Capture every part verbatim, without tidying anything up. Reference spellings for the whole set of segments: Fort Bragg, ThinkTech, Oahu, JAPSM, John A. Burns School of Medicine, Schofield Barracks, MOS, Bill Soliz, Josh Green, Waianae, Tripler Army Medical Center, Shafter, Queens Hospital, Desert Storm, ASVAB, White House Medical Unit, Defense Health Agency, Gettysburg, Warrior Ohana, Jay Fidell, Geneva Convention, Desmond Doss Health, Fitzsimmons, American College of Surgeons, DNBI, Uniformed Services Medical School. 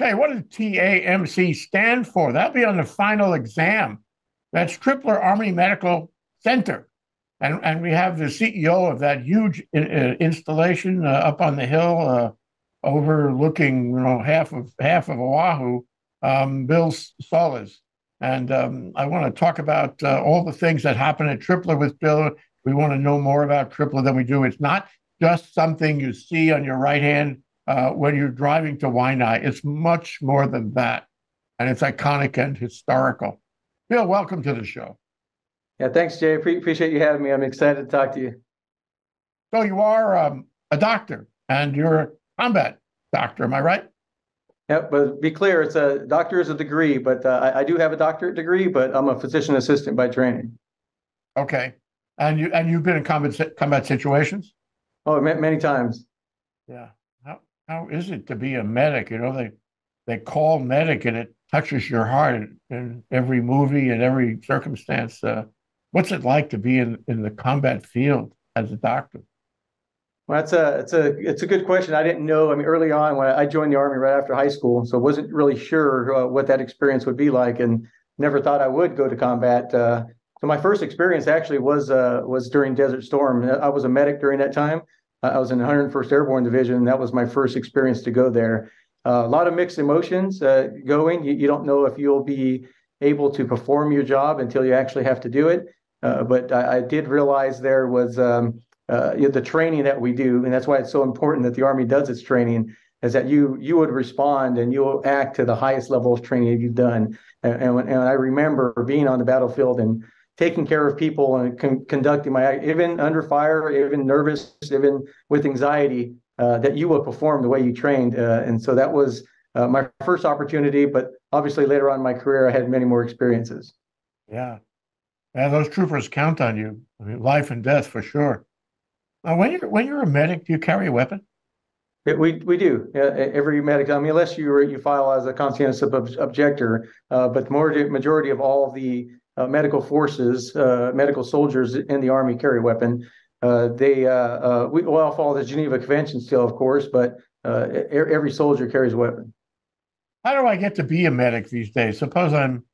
Okay, what does T A M C stand for? That'll be on the final exam. That's Tripler Army Medical Center. And, and we have the C E O of that huge in, uh, installation uh, up on the hill, uh, overlooking you know half of half of Oahu, um, Bill Soliz. And um, I want to talk about uh, all the things that happen at Tripler with Bill. We want to know more about Tripler than we do. It's not just something you see on your right hand uh, when you're driving to Waianae. It's much more than that, and it's iconic and historical. Bill, welcome to the show. Yeah, thanks, Jay. Pre- appreciate you having me. I'm excited to talk to you. So you are um, a doctor, and you're a combat doctor. Am I right? Yep. But be clear, it's a doctor is a degree, but uh, I, I do have a doctorate degree, but I'm a physician assistant by training. Okay. And you and you've been in combat combat situations? Oh, many times. Yeah. How how is it to be a medic? You know, they they call medic, and it touches your heart in every movie and every circumstance. Uh, What's it like to be in, in the combat field as a doctor? Well, that's a it's a it's a good question. I didn't know. I mean, early on when I joined the Army right after high school, so wasn't really sure uh, what that experience would be like, and never thought I would go to combat. Uh, so my first experience actually was uh, was during Desert Storm. I was a medic during that time. Uh, I was in the one hundred first Airborne Division. And that was my first experience to go there. Uh, a lot of mixed emotions uh, going. You, you don't know if you'll be able to perform your job until you actually have to do it. Uh, but I, I did realize there was um, uh, the training that we do, and that's why it's so important that the Army does its training, is that you you would respond and you will act to the highest level of training you've done. And, and, and I remember being on the battlefield and taking care of people and con- conducting my, even under fire, even nervous, even with anxiety, uh, that you will perform the way you trained. Uh, and so that was uh, my first opportunity, but obviously later on in my career, I had many more experiences. Yeah. Yeah, those troopers count on you. I mean, life and death for sure. Now, when you're when you're a medic, do you carry a weapon? It, we we do. Yeah, every medic. I mean, unless you you file as a conscientious ob- objector, uh, but the majority, majority of all the uh, medical forces, uh, medical soldiers in the Army carry a weapon. Uh, they uh, uh, we well follow the Geneva Convention still, of course, but uh, every soldier carries a weapon. How do I get to be a medic these days? Suppose I'm,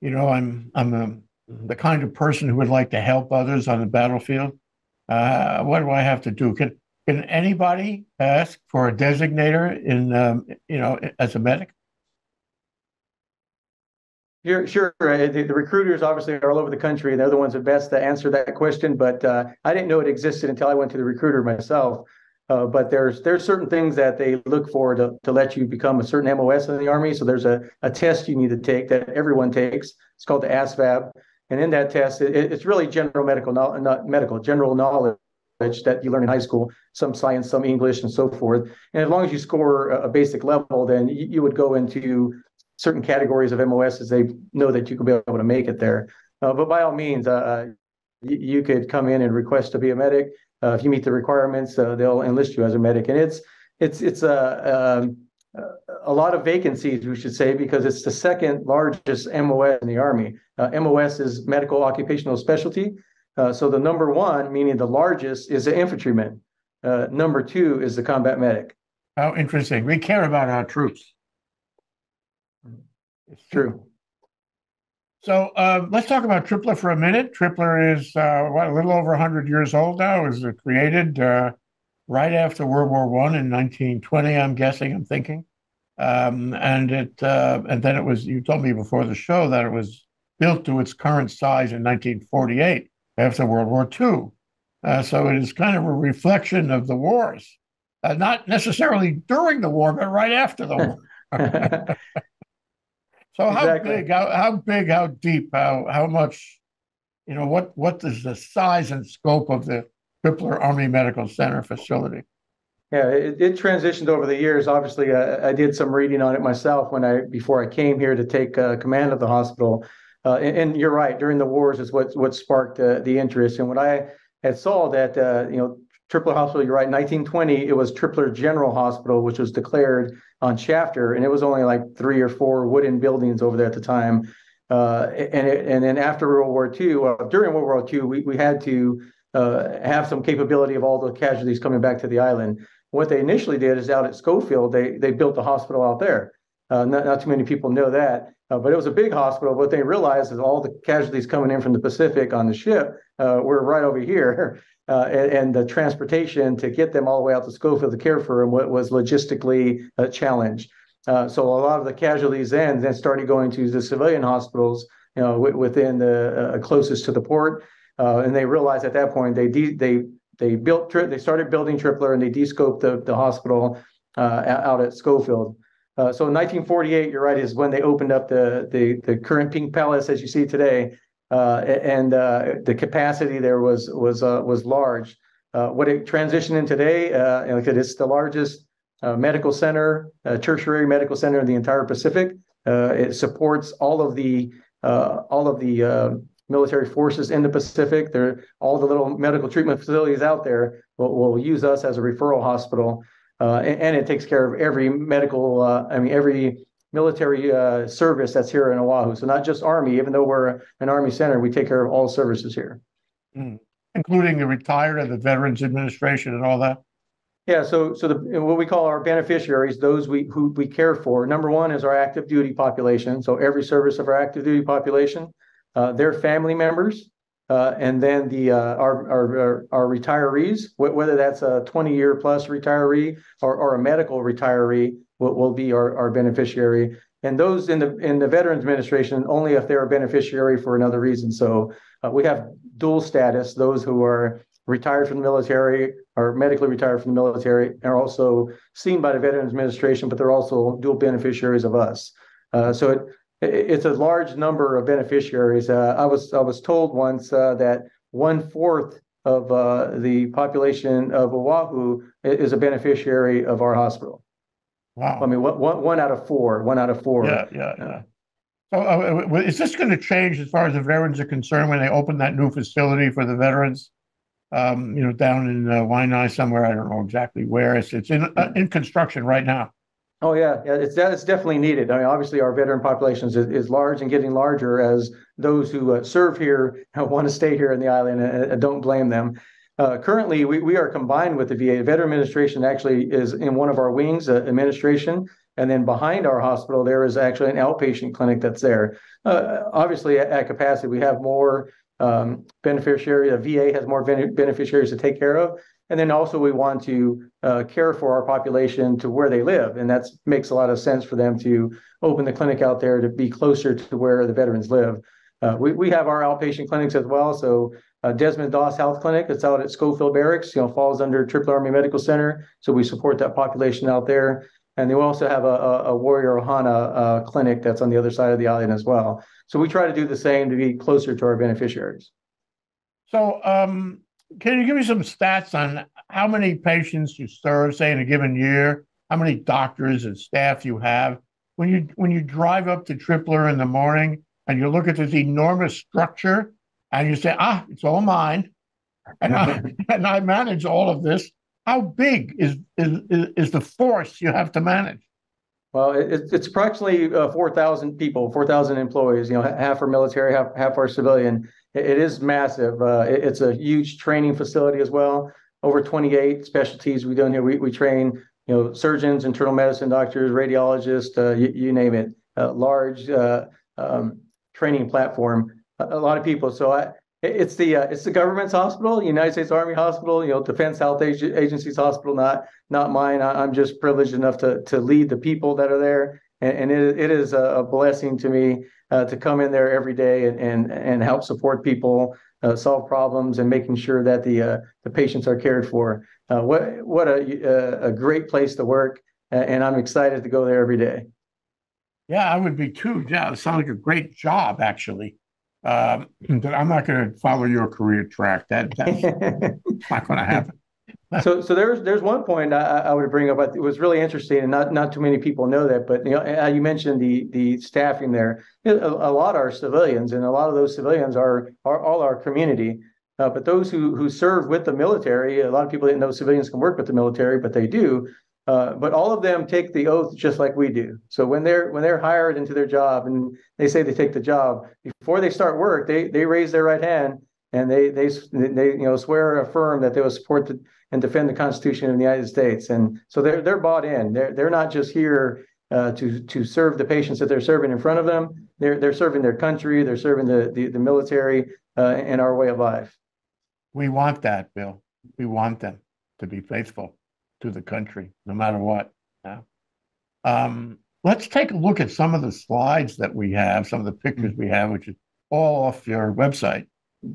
you know, I'm I'm a the kind of person who would like to help others on the battlefield. Uh, what do I have to do? Can can anybody ask for a designator in um, you know as a medic? Sure, sure. The, the recruiters obviously are all over the country. They're the ones that best to answer that question. But uh, I didn't know it existed until I went to the recruiter myself. Uh, but there's there's certain things that they look for to to let you become a certain M O S in the Army. So there's a a test you need to take that everyone takes. It's called the A S V A B. And in that test, it, it's really general medical, not, not medical, general knowledge that you learn in high school, some science, some English, and so forth. And as long as you score a basic level, then you, you would go into certain categories of M O S as they know that you can be able to make it there. Uh, but by all means, uh, you, you could come in and request to be a medic. Uh, if you meet the requirements, uh, they'll enlist you as a medic. And it's it's it's a uh, uh, a lot of vacancies, we should say, because it's the second largest M O S in the Army. Uh, M O S is medical occupational specialty. Uh, so the number one, meaning the largest, is the infantryman. Uh, number two is the combat medic. How interesting. We care about our troops. It's true. So uh, let's talk about Tripler for a minute. Tripler is uh, what, a little over one hundred years old now. It was created uh, right after World War One in nineteen twenty, I'm guessing, I'm thinking. Um, and it uh, and then it was, you told me before the show that it was built to its current size in nineteen forty-eight after World War Two. Uh, so it is kind of a reflection of the wars, uh, not necessarily during the war, but right after the war. So how exactly. big, how, how big, how deep, how how much, you know, what what is the size and scope of the Tripler Army Medical Center facility? Yeah, it, it transitioned over the years. Obviously, I, I did some reading on it myself when I before I came here to take uh, command of the hospital. Uh, and, and you're right, during the wars is what what sparked uh, the interest. And when I had saw that, uh, you know, Tripler Hospital, you're right, nineteen twenty, it was Tripler General Hospital, which was declared on Shafter, and it was only like three or four wooden buildings over there at the time. Uh, and it, and then after World War Two, uh, during World War Two, we, we had to uh, have some capability of all the casualties coming back to the island. What they initially did is out at Schofield, they they built the hospital out there. Uh, not, not too many people know that, uh, but it was a big hospital. What they realized is all the casualties coming in from the Pacific on the ship uh, were right over here, uh, and, and the transportation to get them all the way out to Schofield to care for them was logistically a challenge. Uh, so a lot of the casualties then, then started going to the civilian hospitals, you know, w within the uh, closest to the port, uh, and they realized at that point they de they they built tri they started building Tripler, and they de-scoped the, the hospital uh, out at Schofield. Uh, so in nineteen forty-eight, you're right, is when they opened up the the, the current Pink Palace as you see today, uh, and uh, the capacity there was was uh, was large. Uh, what it transitioned in today, uh, and like I said, it's the largest Uh, medical center, uh, tertiary medical center in the entire Pacific. Uh, it supports all of the uh, all of the uh, military forces in the Pacific. There, all the little medical treatment facilities out there will, will use us as a referral hospital, uh, and, and it takes care of every medical, uh, I mean, every military uh, service that's here in Oahu. So not just Army, even though we're an Army center, we take care of all services here, mm. including the retired and the Veterans Administration and all that. Yeah, so so the, what we call our beneficiaries, those we who we care for. Number one is our active duty population. So every service of our active duty population, uh, their family members, uh, and then the uh, our, our our retirees, whether that's a twenty year plus retiree or, or a medical retiree, will, will be our, our beneficiary. And those in the in the Veterans Administration only if they're a beneficiary for another reason. So uh, we have dual status: those who are retired from the military or medically retired from the military and are also seen by the Veterans Administration, but they're also dual beneficiaries of us. Uh, so it, it it's a large number of beneficiaries. Uh, I was I was told once uh, that one fourth of uh, the population of Oahu is a beneficiary of our hospital. Wow! I mean, what, one one out of four, one out of four. Yeah, yeah, yeah. So uh, is this going to change as far as the veterans are concerned when they open that new facility for the veterans? Um, you know, down in uh, Waianae somewhere. I don't know exactly where. It's it's in uh, in construction right now. Oh yeah, yeah. It's it's definitely needed. I mean, obviously our veteran population is is large and getting larger as those who uh, serve here want to stay here in the island. I, I don't blame them. Uh, currently, we we are combined with the V A. The Veteran Administration actually is in one of our wings, uh, administration, and then behind our hospital there is actually an outpatient clinic that's there. Uh, obviously, at, at capacity, we have more. Um, beneficiary, the V A has more beneficiaries to take care of, and then also we want to uh, care for our population to where they live, and that makes a lot of sense for them to open the clinic out there to be closer to where the veterans live. Uh, we, we have our outpatient clinics as well, so uh, Desmond Doss Health Clinic, it's out at Schofield Barracks, you know, falls under Tripler Army Medical Center, so we support that population out there. And they also have a, a, a Warrior Ohana uh, clinic that's on the other side of the island as well. So we try to do the same to be closer to our beneficiaries. So um, can you give me some stats on how many patients you serve, say, in a given year, how many doctors and staff you have? When you, when you drive up to Tripler in the morning and you look at this enormous structure and you say, ah, it's all mine, and I, and I manage all of this. How big is, is is the force you have to manage? Well, it, it's approximately uh, four thousand people, four thousand employees. You know, half are military, half half are civilian. It, it is massive. Uh, it, it's a huge training facility as well. Over twenty-eight specialties we do in here. We we train you know surgeons, internal medicine doctors, radiologists, uh, you, you name it. Uh, large uh, um, training platform. A, a lot of people. So I. It's the uh, it's the government's hospital, United States Army Hospital, you know, Defense Health Agency's hospital, not not mine. I, I'm just privileged enough to to lead the people that are there, and, and it it is a blessing to me uh, to come in there every day and and and help support people, uh, solve problems, and making sure that the uh, the patients are cared for. Uh, what what a a great place to work, and I'm excited to go there every day. Yeah, I would be too. Yeah, it sounds like a great job, actually. Um, but I'm not going to follow your career track. That, that's not going to happen. so, so there's there's one point I, I would bring up. It was really interesting, and not not too many people know that. But you know, you mentioned the the staffing there. A, a lot are civilians, and a lot of those civilians are are all our community. Uh, but those who who serve with the military, a lot of people didn't know civilians can work with the military, but they do. Uh, but all of them take the oath just like we do. So when they're when they're hired into their job and they say they take the job, before they start work, they they raise their right hand and they they they you know swear or affirm that they will support the, and defend the Constitution of the United States. And so they're they're bought in. They're they're not just here uh, to to serve the patients that they're serving in front of them. They're they're serving their country. They're serving the the, the military uh, and our way of life. We want that, Bill. We want them to be faithful to the country, no matter what. Yeah. Um, let's take a look at some of the slides that we have, some of the pictures we have, which is all off your website.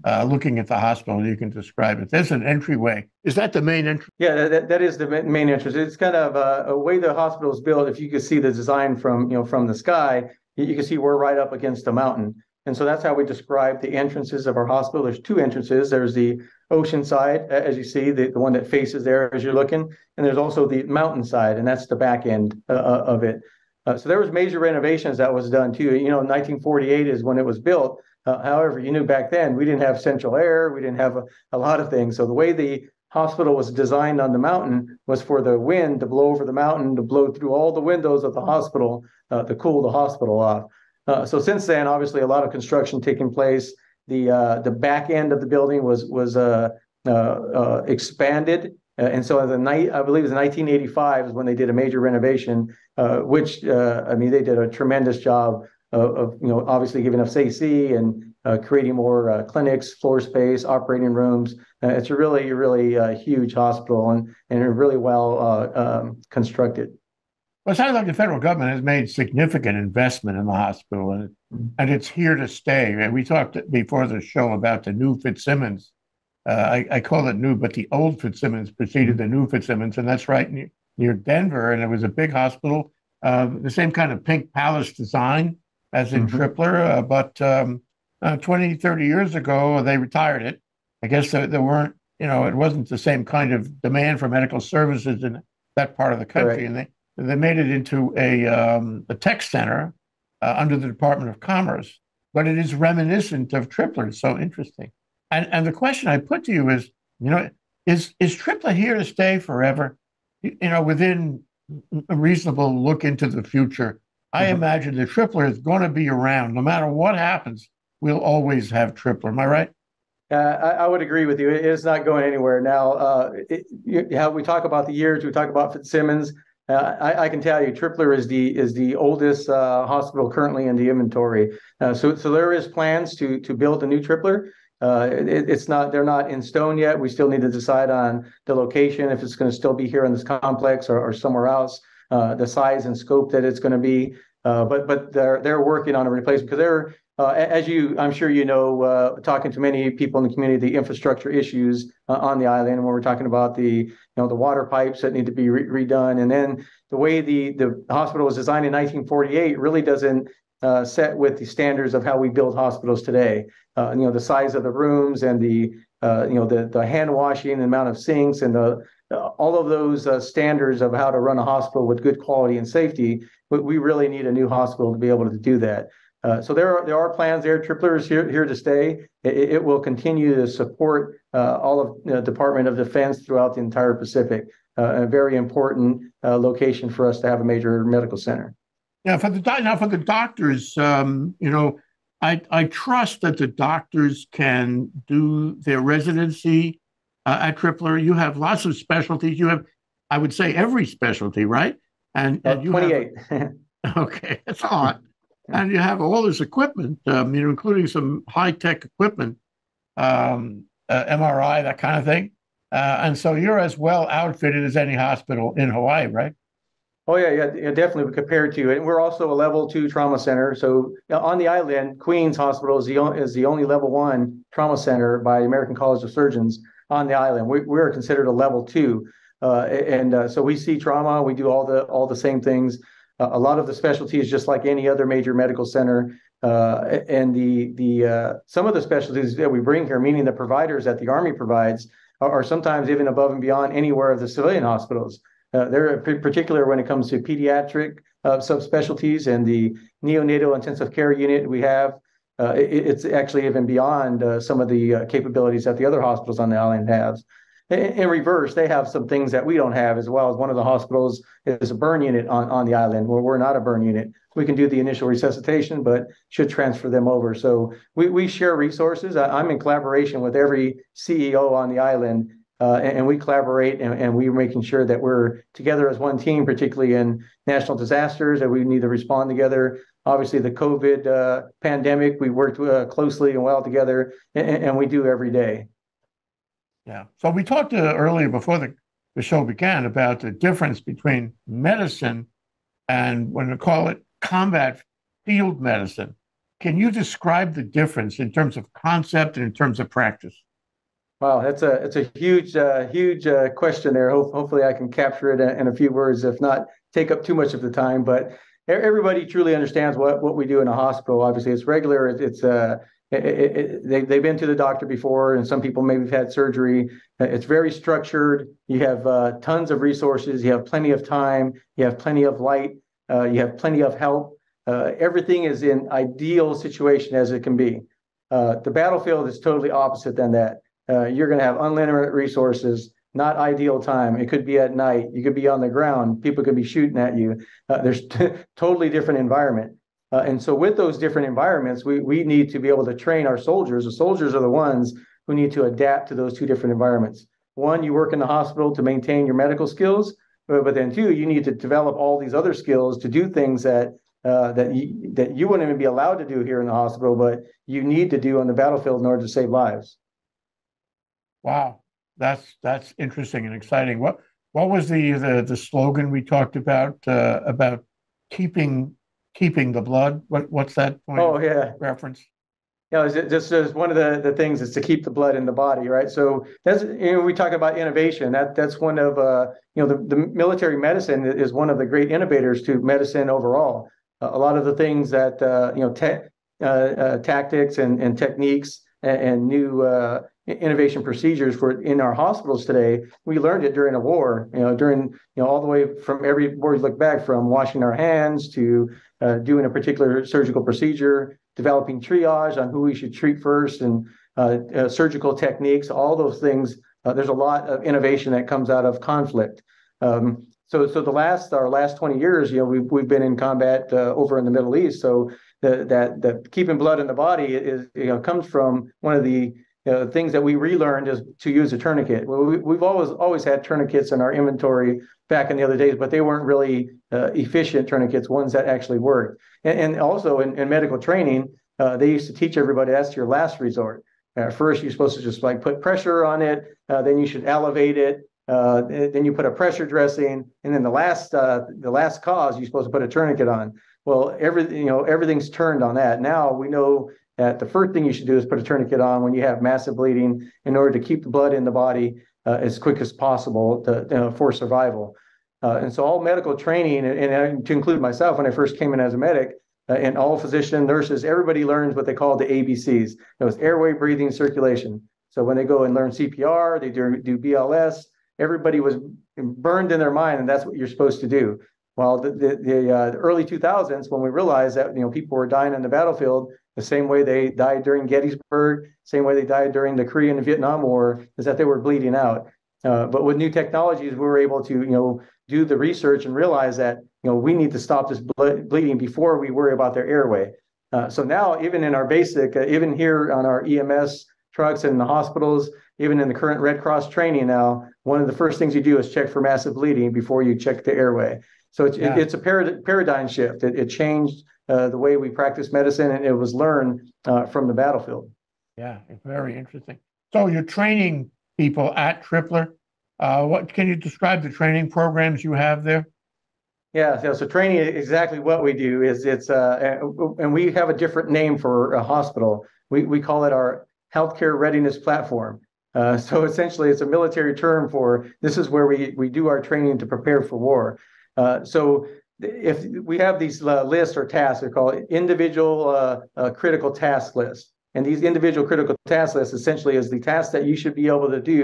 Uh, looking at the hospital, you can describe it. There's an entryway. Is that the main entrance? Yeah, that, that is the main entrance. It's kind of a, a way the hospital is built. If you could see the design from, you know, from the sky, you can see we're right up against a mountain. And so that's how we describe the entrances of our hospital. There's two entrances. There's the ocean side, as you see, the, the one that faces there as you're looking. And there's also the mountain side, and that's the back end uh, of it. Uh, so there was major renovations that was done too. You know, nineteen forty-eight is when it was built. Uh, however, you knew back then we didn't have central air. We didn't have a, a lot of things. So the way the hospital was designed on the mountain was for the wind to blow over the mountain, to blow through all the windows of the hospital uh, to cool the hospital off. Uh, so since then, obviously, a lot of construction taking place. The uh, the back end of the building was was uh, uh, uh, expanded, uh, and so the night I believe it was nineteen eighty-five is when they did a major renovation. Uh, which uh, I mean, they did a tremendous job of, of you know obviously giving us A C and uh, creating more uh, clinics, floor space, operating rooms. Uh, it's a really really uh, huge hospital and and really well uh, um, constructed. Well, it sounds like the federal government has made significant investment in the hospital, and, and it's here to stay. And we talked before the show about the new Fitzsimmons. Uh, I, I call it new, but the old Fitzsimmons preceded the new Fitzsimmons, and that's right near, near Denver. And it was a big hospital, uh, the same kind of pink palace design as in mm-hmm. Tripler. Uh, but um, uh, twenty, thirty years ago, they retired it. I guess there, there weren't, you know, it wasn't the same kind of demand for medical services in that part of the country. Correct. And they They made it into a, um, a tech center uh, under the Department of Commerce, but it is reminiscent of Tripler. It's so interesting. And and the question I put to you is, you know, is is Tripler here to stay forever? You, you know, within a reasonable look into the future, I mm-hmm. imagine that Tripler is going to be around. No matter what happens, we'll always have Tripler. Am I right? Uh, I, I would agree with you. It is not going anywhere. Now, uh, it, you, how we talk about the years, we talk about Fitzsimmons. Uh, I, I can tell you, Tripler is the is the oldest uh, hospital currently in the inventory. Uh, so, so there is plans to to build a new Tripler. Uh, it, it's not they're not in stone yet. We still need to decide on the location, if it's going to still be here in this complex or, or somewhere else. Uh, the size and scope that it's going to be. Uh, but but they're they're working on a replacement because they're uh, as you I'm sure you know uh, talking to many people in the community, the infrastructure issues uh, on the island, when we're talking about the you know the water pipes that need to be re redone, and then the way the the hospital was designed in nineteen forty-eight really doesn't uh, set with the standards of how we build hospitals today. Uh, you know the size of the rooms and the uh, you know the the hand washing, the amount of sinks, and the Uh, all of those uh, standards of how to run a hospital with good quality and safety, but we really need a new hospital to be able to do that. Uh, so there are there are plans there. Tripler is here, here to stay. It, it will continue to support uh, all of the you know, Department of Defense throughout the entire Pacific, uh, a very important uh, location for us to have a major medical center. Yeah, for the now for the doctors, um, you know, I, I trust that the doctors can do their residency Uh, at Tripler. You have lots of specialties. You have, I would say, every specialty, right? And, and you twenty-eight. Have, okay, that's a lot. And you have all this equipment, um, you know, including some high-tech equipment, um, uh, M R I, that kind of thing. Uh, and so you're as well outfitted as any hospital in Hawaii, right? Oh, yeah, yeah, yeah definitely compared to. And we're also a level two trauma center. So on the island, Queens Hospital is the, on, is the only level one trauma center by the American College of Surgeons. On the island, we we are considered a level two, uh, and uh, so we see trauma. We do all the all the same things. Uh, a lot of the specialties, just like any other major medical center, uh, and the the uh, some of the specialties that we bring here, meaning the providers that the Army provides, are, are sometimes even above and beyond anywhere of the civilian hospitals. Uh, they're particular when it comes to pediatric uh, subspecialties and the neonatal intensive care unit we have. Uh, it, it's actually even beyond uh, some of the uh, capabilities that the other hospitals on the island have. In, in reverse, they have some things that we don't have as well. As one of the hospitals is a burn unit on, on the island, where we're not a burn unit. We can do the initial resuscitation, but should transfer them over. So we, we share resources. I, I'm in collaboration with every C E O on the island uh, and, and we collaborate, and, and we're making sure that we're together as one team, particularly in national disasters, that we need to respond together. Obviously, the COVID uh, pandemic, we worked uh, closely and well together, and, and we do every day. Yeah. So we talked uh, earlier before the, the show began about the difference between medicine and when we call it combat field medicine. Can you describe the difference in terms of concept and in terms of practice? Wow, that's a it's a huge, uh, huge uh, question there. Ho- hopefully, I can capture it in a few words, if not take up too much of the time. But everybody truly understands what, what we do in a hospital. Obviously, it's regular. It, it's uh, it, it, they, they've been to the doctor before, and some people maybe have had surgery. It's very structured. You have uh, tons of resources. You have plenty of time. You have plenty of light. Uh, you have plenty of help. Uh, everything is in ideal situation as it can be. Uh, the battlefield is totally opposite than that. Uh, you're going to have unlimited resources, not ideal time. It could be at night. You could be on the ground. People could be shooting at you. Uh, there's t- totally different environment. Uh, and so with those different environments, we, we need to be able to train our soldiers. The soldiers are the ones who need to adapt to those two different environments. One, you work in the hospital to maintain your medical skills. But, but then two, you need to develop all these other skills to do things that Uh, that you, that you wouldn't even be allowed to do here in the hospital, but you need to do on the battlefield in order to save lives. Wow, that's that's interesting and exciting. What what was the the, the slogan we talked about uh, about keeping keeping the blood? What what's that point? Oh yeah, reference. Yeah, you know, this is one of the, the things is to keep the blood in the body, right? So that's you know, we talk about innovation. That that's one of uh, you know the, the military medicine is one of the great innovators to medicine overall. A lot of the things that, uh, you know, te- uh, uh, tactics and, and techniques and, and new uh, innovation procedures for in our hospitals today, we learned it during a war, you know, during, you know, all the way from every war you look back, from washing our hands to uh, doing a particular surgical procedure, developing triage on who we should treat first and uh, uh, surgical techniques, all those things. Uh, there's a lot of innovation that comes out of conflict. Um, So, so the last our last twenty years, you know, we've we've been in combat uh, over in the Middle East. So the, that that keeping blood in the body is you know comes from one of the uh, things that we relearned is to use a tourniquet. We, we've always always had tourniquets in our inventory back in the other days, but they weren't really uh, efficient tourniquets, ones that actually worked. And, and also in, in medical training, uh, they used to teach everybody that's your last resort. At first, you're supposed to just like put pressure on it, uh, then you should elevate it. Uh, then you put a pressure dressing, and then the last uh, the last cause you're supposed to put a tourniquet on. Well, every you know everything's turned on that. Now we know that the first thing you should do is put a tourniquet on when you have massive bleeding in order to keep the blood in the body uh, as quick as possible to, you know, for survival. Uh, and so all medical training, and, and to include myself when I first came in as a medic, uh, and all physicians, nurses, everybody learns what they call the A B Cs. It was airway, breathing, circulation. So when they go and learn C P R, they do, do B L S. Everybody was burned in their mind, and that's what you're supposed to do. Well, the the, the, uh, the early two thousands, when we realized that you know people were dying on the battlefield the same way they died during Gettysburg, same way they died during the Korean and Vietnam War, is that they were bleeding out. Uh, but with new technologies, we were able to you know do the research and realize that you know we need to stop this ble- bleeding before we worry about their airway. Uh, so now, even in our basic, uh, even here on our E M S trucks and in the hospitals, even in the current Red Cross training now, one of the first things you do is check for massive bleeding before you check the airway. So it's, yeah. it, it's a parad- paradigm shift. It, it changed uh, the way we practice medicine, and it was learned uh, from the battlefield. Yeah, it's very interesting. So you're training people at Tripler. Uh, what can you describe the training programs you have there? Yeah, so, so training is exactly what we do. Is it's uh, and we have a different name for a hospital. We we call it our healthcare readiness platform. Uh, so essentially, it's a military term for this is where we, we do our training to prepare for war. Uh, so if we have these uh, lists or tasks, they're called individual uh, uh, critical task lists. And these individual critical task lists essentially is the tasks that you should be able to do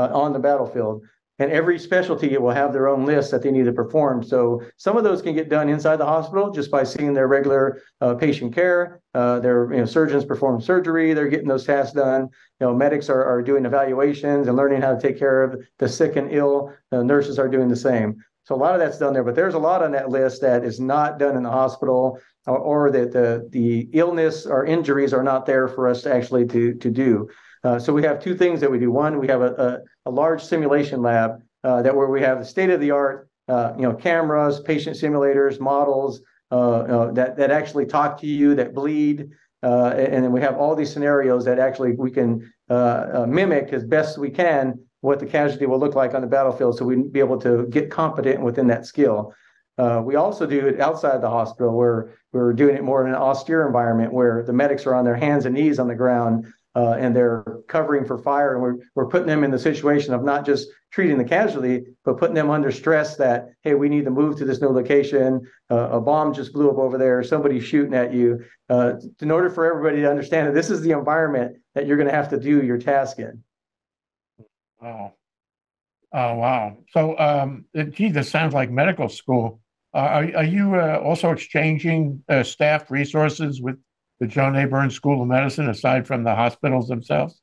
uh, on the battlefield. And every specialty will have their own list that they need to perform. So some of those can get done inside the hospital just by seeing their regular uh, patient care. Uh, their you know, surgeons perform surgery. They're getting those tasks done. You know, medics are, are doing evaluations and learning how to take care of the sick and ill. The nurses are doing the same. So a lot of that's done there. But there's a lot on that list that is not done in the hospital, or, or that the the illness or injuries are not there for us to actually to to do. Uh, so we have two things that we do. One, we have a, a, a large simulation lab uh, that where we have the state-of-the-art, uh, you know, cameras, patient simulators, models uh, you know, that that actually talk to you, that bleed, uh, and then we have all these scenarios that actually we can uh, uh, mimic as best we can what the casualty will look like on the battlefield, so we'd be able to get competent within that skill. Uh, we also do it outside the hospital, where we're doing it more in an austere environment where the medics are on their hands and knees on the ground uh, and they're covering for fire. And we're, we're putting them in the situation of not just treating the casualty, but putting them under stress that, hey, we need to move to this new location. Uh, a bomb just blew up over there. Somebody's shooting at you. Uh, in order for everybody to understand that this is the environment that you're going to have to do your task in. Wow. Oh, wow. So, um, it, gee, this sounds like medical school. Uh, are, are you uh, also exchanging uh, staff resources with the John A. Burns School of Medicine, aside from the hospitals themselves?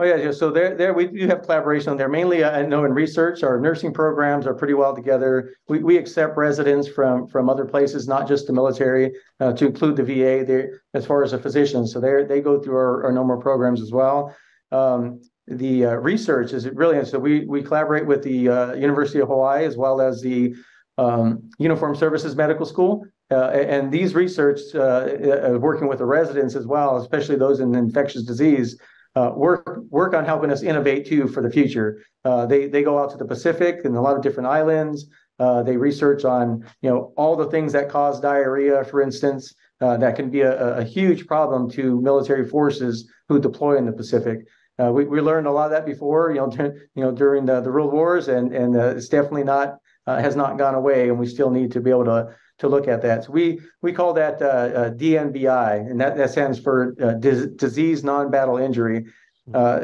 Oh, yeah. yeah. So there, there we do have collaboration on there. Mainly, I know in research, our nursing programs are pretty well together. We we accept residents from from other places, not just the military, uh, to include the V A there as far as the physicians. So they they go through our, our normal programs as well. Um, The uh, research is brilliant. So we we collaborate with the uh, University of Hawaii as well as the um, Uniformed Services Medical School, uh, and these research uh, uh, working with the residents as well, especially those in infectious disease, uh, work work on helping us innovate too for the future. Uh, they they go out to the Pacific and a lot of different islands. Uh, they research on you know all the things that cause diarrhea, for instance, uh, that can be a, a huge problem to military forces who deploy in the Pacific. Uh, we, we learned a lot of that before, you know, d- you know, during the, the real wars, and and uh, it's definitely not uh, has not gone away, and we still need to be able to to look at that. So we we call that uh, uh, D N B I, and that, that stands for uh, dis- disease non-battle injury. Uh,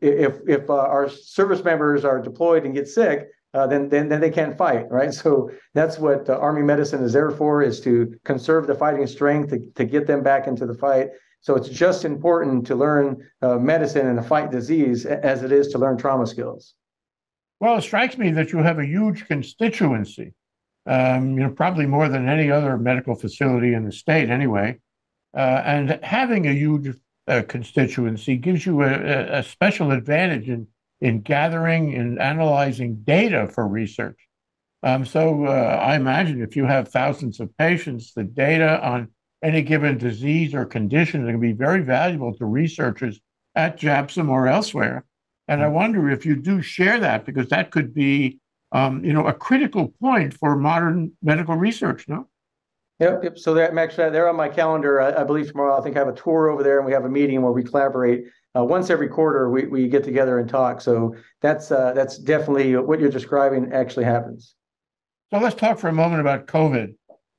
if if uh, our service members are deployed and get sick, uh, then then then they can't fight, right? So that's what uh, Army medicine is there for, is to conserve the fighting strength to, to get them back into the fight. So it's just important to learn uh, medicine and to fight disease as it is to learn trauma skills. Well, it strikes me that you have a huge constituency, um, you know, probably more than any other medical facility in the state anyway. Uh, and having a huge uh, constituency gives you a, a special advantage in, in gathering and analyzing data for research. Um, so uh, I imagine if you have thousands of patients, the data on any given disease or condition that can be very valuable to researchers at JAPSM or elsewhere. And I wonder if you do share that, because that could be, um, you know, a critical point for modern medical research, no? Yep, yep. So that, actually, they're on my calendar. I, I believe tomorrow, I think I have a tour over there, and we have a meeting where we collaborate. Uh, once every quarter, we, we get together and talk. So that's uh, that's definitely what you're describing actually happens. So let's talk for a moment about COVID.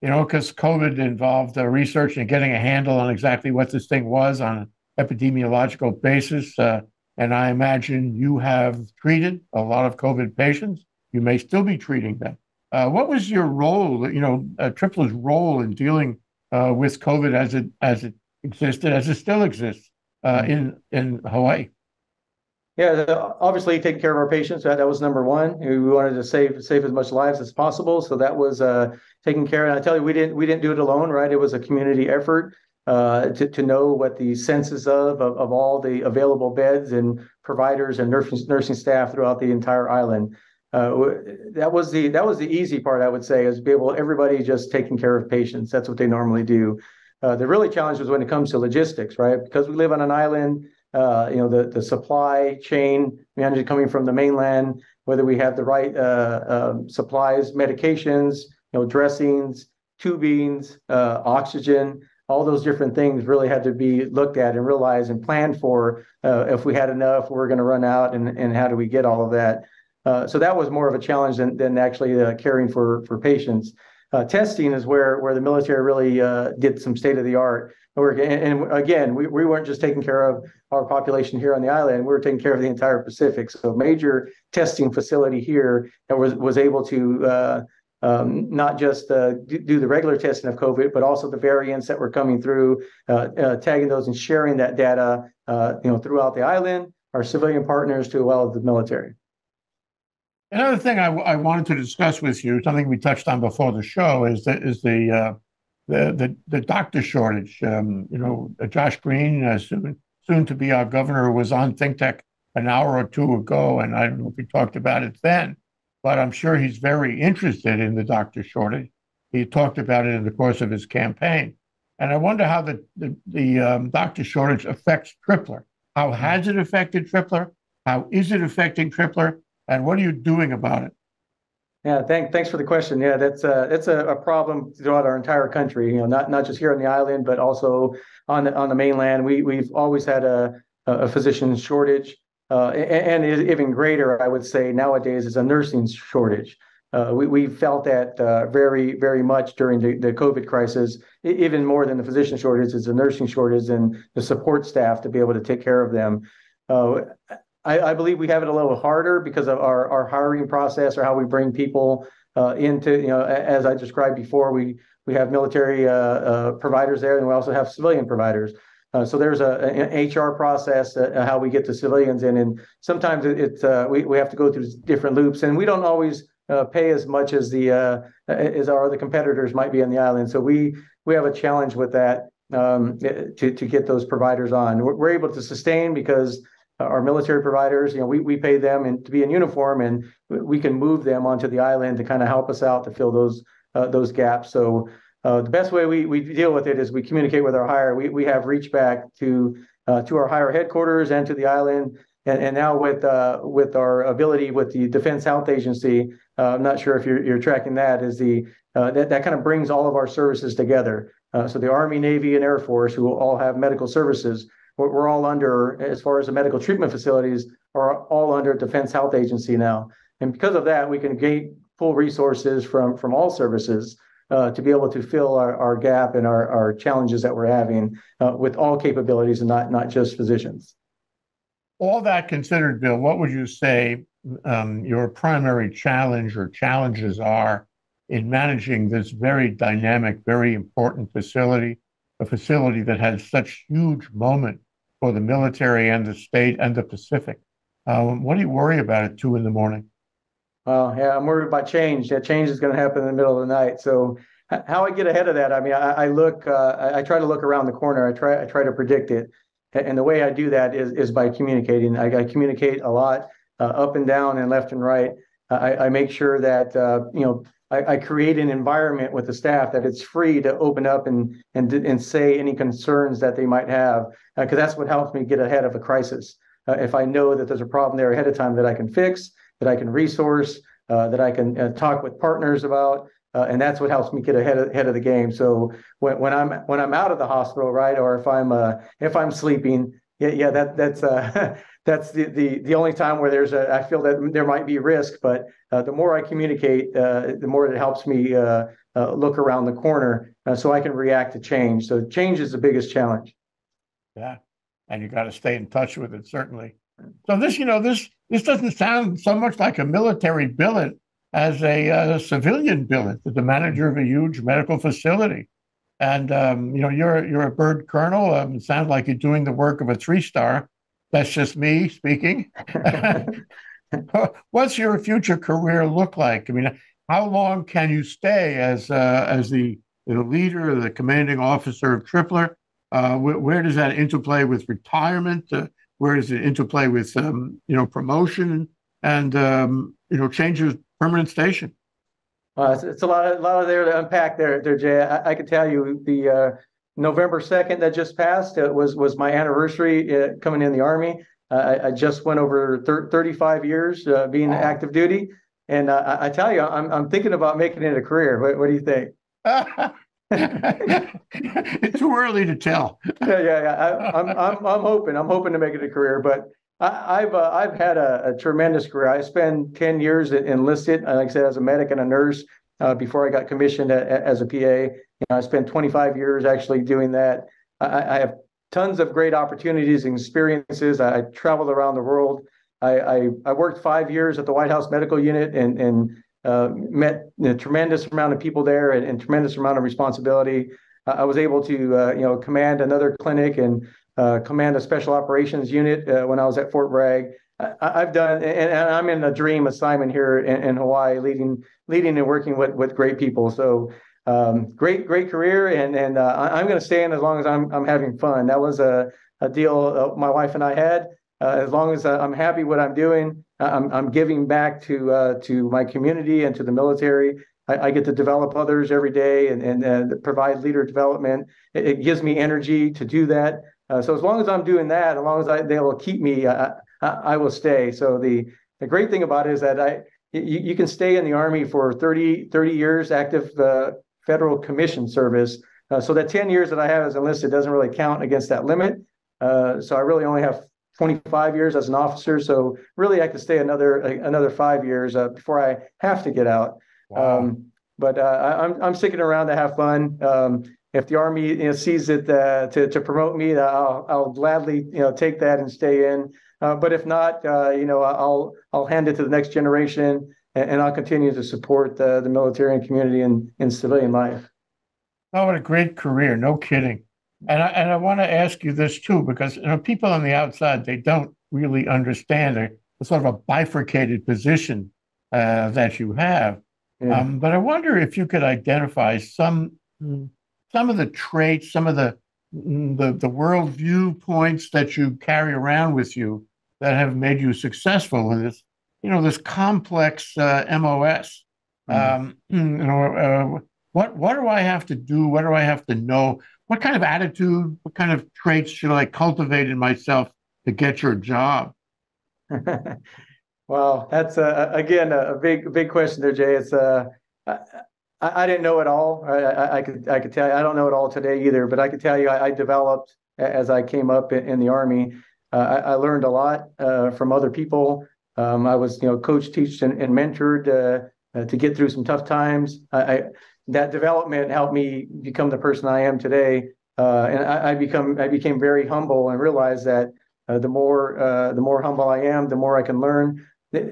You know, because COVID involved uh, research and getting a handle on exactly what this thing was on an epidemiological basis. Uh, and I imagine you have treated a lot of COVID patients. You may still be treating them. Uh, what was your role, you know, uh, Tripler's role in dealing uh, with COVID as it as it existed, as it still exists uh, in, in Hawaii? Yeah, obviously taking care of our patients, that, that was number one. We wanted to save save as much lives as possible, so that was uh, taking care. And I tell you, we didn't we didn't do it alone, right? It was a community effort uh, to to know what the census of, of of all the available beds and providers and nursing nursing staff throughout the entire island. Uh, that was the that was the easy part, I would say, is be able everybody just taking care of patients. That's what they normally do. Uh, the really challenge was when it comes to logistics, right? Because we live on an island. Uh, you know, the, the supply chain management coming from the mainland, whether we have the right uh, uh, supplies, medications, you know, dressings, tubings, uh, oxygen, all those different things really had to be looked at and realized and planned for. Uh, if we had enough, we're going to run out, and, and how do we get all of that? Uh, so that was more of a challenge than, than actually uh, caring for, for patients. Uh, testing is where, where the military really uh, did some state-of-the-art work. And, and again, we, we weren't just taking care of our population here on the island. We were taking care of the entire Pacific. So major testing facility here that was, was able to uh, um, not just uh, do, do the regular testing of COVID, but also the variants that were coming through, uh, uh, tagging those and sharing that data uh, you know, throughout the island, our civilian partners, to well as the military. Another thing I, w- I wanted to discuss with you, something we touched on before the show, is the is the uh, the, the the doctor shortage. Um, you know, Josh Green uh, soon soon to be our governor, was on ThinkTech an hour or two ago, and I don't know if he talked about it then, but I'm sure he's very interested in the doctor shortage. He talked about it in the course of his campaign. And I wonder how the, the, the um, doctor shortage affects Tripler. How has it affected Tripler? How is it affecting Tripler? And what are you doing about it? Yeah, thank, thanks for the question. Yeah, that's uh, that's a, a problem throughout our entire country. You know, not not just here on the island, but also on the, on the mainland. We we've always had a a physician shortage, uh, and, and even greater, I would say, nowadays is a nursing shortage. Uh, we we felt that uh, very very much during the, the COVID crisis, even more than the physician shortage is the nursing shortage and the support staff to be able to take care of them. Uh, I, I believe we have it a little harder because of our, our hiring process or how we bring people uh, into, you know, as I described before, we we have military uh, uh, providers there, and we also have civilian providers. Uh, so there's a, an H R process, uh, how we get the civilians in, and sometimes it, it uh, we we have to go through different loops, and we don't always uh, pay as much as the uh, as our other competitors might be on the island. So we we have a challenge with that um, to to get those providers on. We're, we're able to sustain because our military providers, you know, we, we pay them and to be in uniform, and we can move them onto the island to kind of help us out to fill those uh, those gaps. So uh, the best way we, we deal with it is we communicate with our hire. We we have reached back to uh, to our hire headquarters and to the island, and, and now with uh, with our ability with the Defense Health Agency. Uh, I'm not sure if you're you're tracking that. Is the uh, that that kind of brings all of our services together. Uh, so the Army, Navy, and Air Force, who all have medical services. We're all under, as far as the medical treatment facilities, are all under Defense Health Agency now. And because of that, we can gain full resources from, from all services uh, to be able to fill our, our gap and our, our challenges that we're having uh, with all capabilities and not, not just physicians. All that considered, Bill, what would you say um, your primary challenge or challenges are in managing this very dynamic, very important facility, a facility that has such huge moment for the military and the state and the Pacific? Um, what do you worry about at two in the morning? Well, yeah, I'm worried about change. That change is going to happen in the middle of the night. So how I get ahead of that? I mean, I, I look, uh, I, I try to look around the corner. I try, I try to predict it. And the way I do that is, is by communicating. I, I communicate a lot uh, up and down and left and right. I, I make sure that, uh, you know, I create an environment with the staff that it's free to open up and and and say any concerns that they might have, because uh, that's what helps me get ahead of a crisis. Uh, if I know that there's a problem there ahead of time that I can fix, that I can resource, uh, that I can uh, talk with partners about, uh, and that's what helps me get ahead of, ahead of the game. So when when I'm when I'm out of the hospital, right, or if I'm uh, if I'm sleeping, yeah, yeah, that that's. Uh, That's the, the the only time where there's a, I feel that there might be risk, but uh, the more I communicate, uh, the more it helps me uh, uh, look around the corner uh, so I can react to change. So change is the biggest challenge. Yeah, and you got to stay in touch with it, certainly. So this, you know, this this doesn't sound so much like a military billet as a, uh, a civilian billet, the manager of a huge medical facility. And, um, you know, you're, you're a bird colonel. Um, it sounds like you're doing the work of a three-star. That's just me speaking. What's your future career look like? I mean, how long can you stay as uh, as the, the leader, the commanding officer of Tripler? Uh, wh where does that interplay with retirement? Uh, where does it interplay with um, you know, promotion and um, you know, change of permanent station? Uh, it's, it's a lot, a lot of there to unpack there, there, Jay. I, I can tell you the. Uh... November second that just passed uh, was was my anniversary uh, coming in the Army. Uh, I, I just went over thirty-five years uh, being wow. active duty, and uh, I, I tell you, I'm I'm thinking about making it a career. What, what do you think? It's too early to tell. yeah, yeah, yeah. I, I'm I'm I'm hoping I'm hoping to make it a career, but I, I've uh, I've had a, a tremendous career. I spent ten years enlisted, like I said, as a medic and a nurse. Uh, before I got commissioned a, a, as a P A, you know, I spent twenty-five years actually doing that. I, I have tons of great opportunities and experiences. I, I traveled around the world. I, I, I worked five years at the White House Medical Unit and, and uh, met a tremendous amount of people there and, and tremendous amount of responsibility. Uh, I was able to uh, you know, command another clinic and uh, command a special operations unit uh, when I was at Fort Bragg. I've done, and I'm in a dream assignment here in, in Hawaii, leading, leading and working with, with great people. So um, great, great career. And and uh, I, I'm going to stay in as long as I'm I'm having fun. That was a, a deal uh, my wife and I had. Uh, as long as I'm happy what I'm doing, I'm I'm giving back to uh, to my community and to the military. I, I get to develop others every day and and uh, provide leader development. It, it gives me energy to do that. Uh, so as long as I'm doing that, as long as I, they will keep me, I, I, I will stay. So the the great thing about it is that I you, you can stay in the Army for thirty years active uh, federal commission service. Uh, so that ten years that I have as enlisted doesn't really count against that limit. Uh, so I really only have twenty-five years as an officer. So really I could stay another uh, another five years uh, before I have to get out. Wow. Um, but uh, I, I'm I'm sticking around to have fun. Um, if the Army you know, sees it uh, to to promote me, I'll I'll gladly you know take that and stay in. Uh, but if not, uh, you know I'll I'll hand it to the next generation, and, and I'll continue to support the the military and community in, in civilian life. Oh, what a great career! No kidding. And I and I want to ask you this too, because you know people on the outside, they don't really understand a, a sort of a bifurcated position uh, that you have. Yeah. Um, but I wonder if you could identify some some of the traits, some of the the, the world viewpoints that you carry around with you that have made you successful in this, you know, this complex uh, M O S. Mm-hmm. Um, you know, uh, what what do I have to do? What do I have to know? What kind of attitude? What kind of traits should I cultivate in myself to get your job? Wow, that's uh, again a big, big question there, Jay. It's uh, I, I didn't know it all. I, I, I could, I could tell you, I don't know it all today either. But I could tell you, I, I developed as I came up in, in the Army. Uh, I, I learned a lot uh, from other people. Um, I was, you know, coached, teached, and, and mentored uh, uh, to get through some tough times. I, I that development helped me become the person I am today. Uh, and I, I become, I became very humble and realized that uh, the more, uh, the more humble I am, the more I can learn.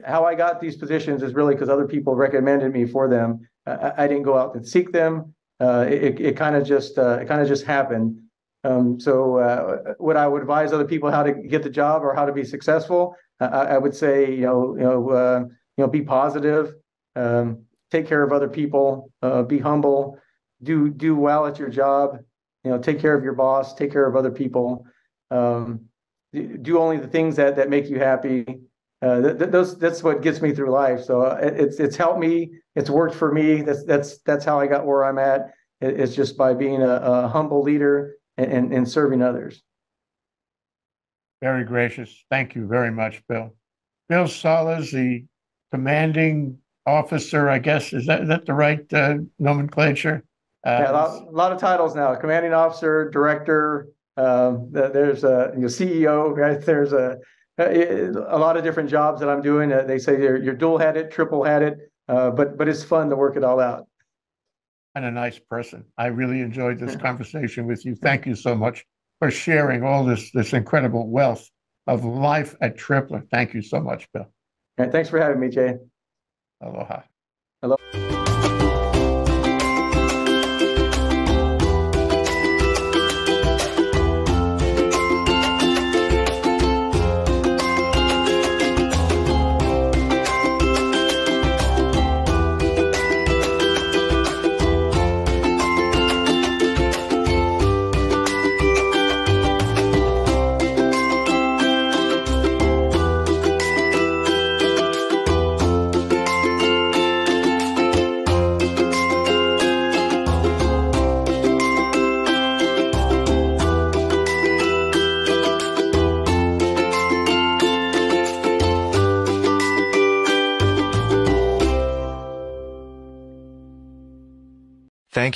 How I got these positions is really because other people recommended me for them. I, I didn't go out and seek them. Uh, it it kind of just uh, it kind of just happened. Um, so, uh, would I would advise other people how to get the job or how to be successful? I, I would say you know you know uh, you know be positive, um, take care of other people, uh, be humble, do do well at your job. You know, take care of your boss, take care of other people. Um, do only the things that that make you happy. Uh, th- th- those that's what gets me through life. So uh, it, it's it's helped me. It's worked for me. That's that's that's how I got where I'm at. It, it's just by being a, a humble leader and, and and serving others. Very gracious. Thank you very much, Bill. Bill Soliz, the commanding officer, I guess, is that is that the right uh, nomenclature? Uh, yeah, a lot, a lot of titles now: commanding officer, director. Uh, there's a you know, C E O. Right? There's a A lot of different jobs that I'm doing. Uh, they say you're, you're dual-headed, triple-headed, uh, but but it's fun to work it all out. And a nice person. I really enjoyed this conversation with you. Thank you so much for sharing all this this incredible wealth of life at Tripler. Thank you so much, Bill. Right, thanks for having me, Jay. Aloha. Aloha. Thank